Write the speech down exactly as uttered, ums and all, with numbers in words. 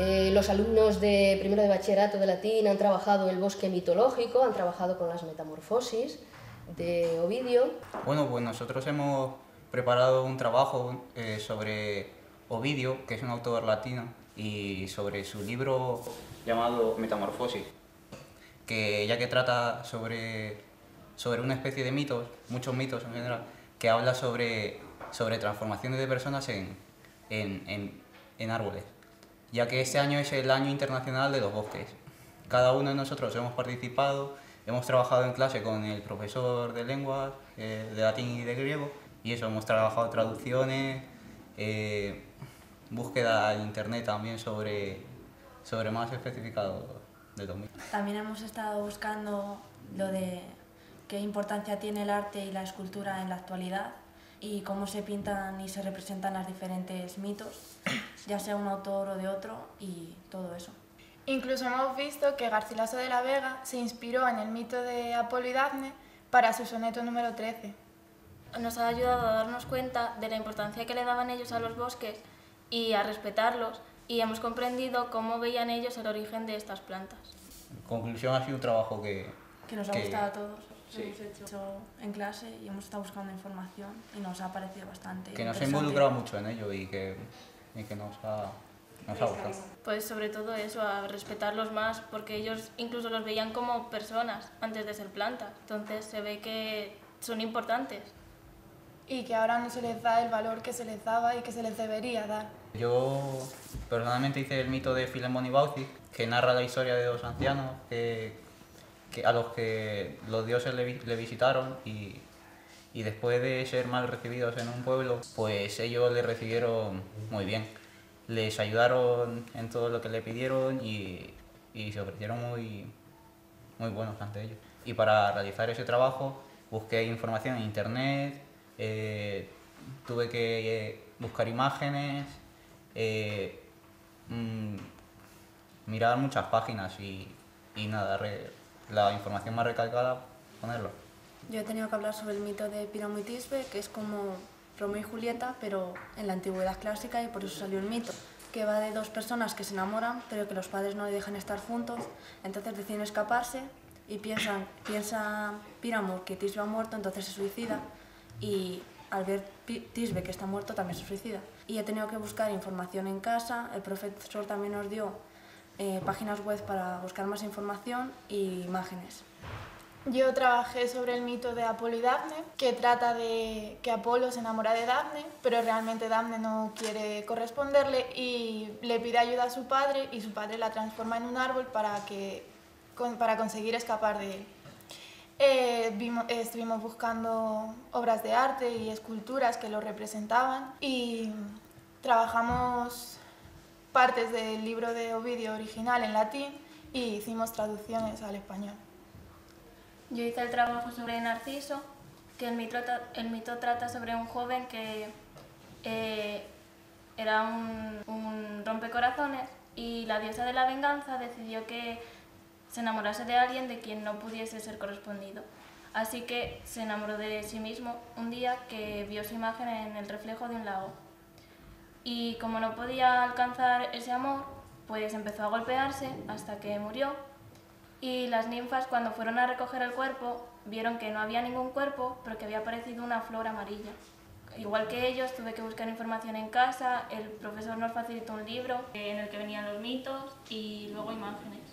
Eh, los alumnos de primero de bachillerato de latín han trabajado el bosque mitológico, han trabajado con las metamorfosis de Ovidio. Bueno, pues nosotros hemos preparado un trabajo eh, sobre Ovidio, que es un autor latino, y sobre su libro llamado Metamorfosis, que ya que trata sobre, sobre una especie de mitos, muchos mitos en general, que habla sobre, sobre transformaciones de personas en, en, en, en árboles, ya que este año es el Año Internacional de los Bosques. Cada uno de nosotros hemos participado, hemos trabajado en clase con el profesor de lenguas, eh, de latín y de griego, y eso, hemos trabajado traducciones, eh, búsqueda en internet también sobre, sobre más especificado de lo mismo. También hemos estado buscando lo de qué importancia tiene el arte y la escultura en la actualidad, y cómo se pintan y se representan los diferentes mitos, ya sea un autor o de otro, y todo eso. Incluso hemos visto que Garcilaso de la Vega se inspiró en el mito de Apolo y Dafne para su soneto número trece. Nos ha ayudado a darnos cuenta de la importancia que le daban ellos a los bosques y a respetarlos, y hemos comprendido cómo veían ellos el origen de estas plantas. En conclusión, ha sido un trabajo que... que nos ha que... gustado a todos. Sí. Hemos hecho en clase y hemos estado buscando información y nos ha parecido bastante que nos ha involucrado mucho en ello y que, y que nos, ha, nos ha gustado. Pues sobre todo eso, a respetarlos más, porque ellos incluso los veían como personas antes de ser plantas, entonces se ve que son importantes. Y que ahora no se les da el valor que se les daba y que se les debería dar. Yo personalmente hice el mito de Philemon y Baucis, que narra la historia de dos ancianos que... Que a los que los dioses le, le visitaron y, y después de ser mal recibidos en un pueblo, pues ellos le recibieron muy bien. Les ayudaron en todo lo que le pidieron y, y se ofrecieron muy, muy buenos ante ellos. Y para realizar ese trabajo busqué información en internet, eh, tuve que eh, buscar imágenes, eh, mm, mirar muchas páginas y, y nada, re, la información más recalcada, ponerlo. Yo he tenido que hablar sobre el mito de Píramo y Tisbe, que es como Romeo y Julieta, pero en la antigüedad clásica, y por eso salió el mito, que va de dos personas que se enamoran, pero que los padres no le dejan estar juntos, entonces deciden escaparse, y piensan, piensa Píramo que Tisbe ha muerto, entonces se suicida, y al ver Tisbe que está muerto también se suicida. Y he tenido que buscar información en casa, el profesor también nos dio Eh, páginas web para buscar más información e imágenes. Yo trabajé sobre el mito de Apolo y Dafne, que trata de que Apolo se enamora de Dafne, pero realmente Dafne no quiere corresponderle y le pide ayuda a su padre, y su padre la transforma en un árbol para, que, con, para conseguir escapar de él. Eh, vimos, estuvimos buscando obras de arte y esculturas que lo representaban, y trabajamos partes del libro de Ovidio original en latín y hicimos traducciones al español. Yo hice el trabajo sobre Narciso, que el mito, el mito trata sobre un joven que eh, era un, un rompecorazones, y la diosa de la venganza decidió que se enamorase de alguien de quien no pudiese ser correspondido. Así que se enamoró de sí mismo un día que vio su imagen en el reflejo de un lago. Y como no podía alcanzar ese amor, pues empezó a golpearse hasta que murió, y las ninfas, cuando fueron a recoger el cuerpo, vieron que no había ningún cuerpo, pero que había aparecido una flor amarilla. Igual que ellos, tuve que buscar información en casa, el profesor nos facilitó un libro en el que venían los mitos y luego imágenes.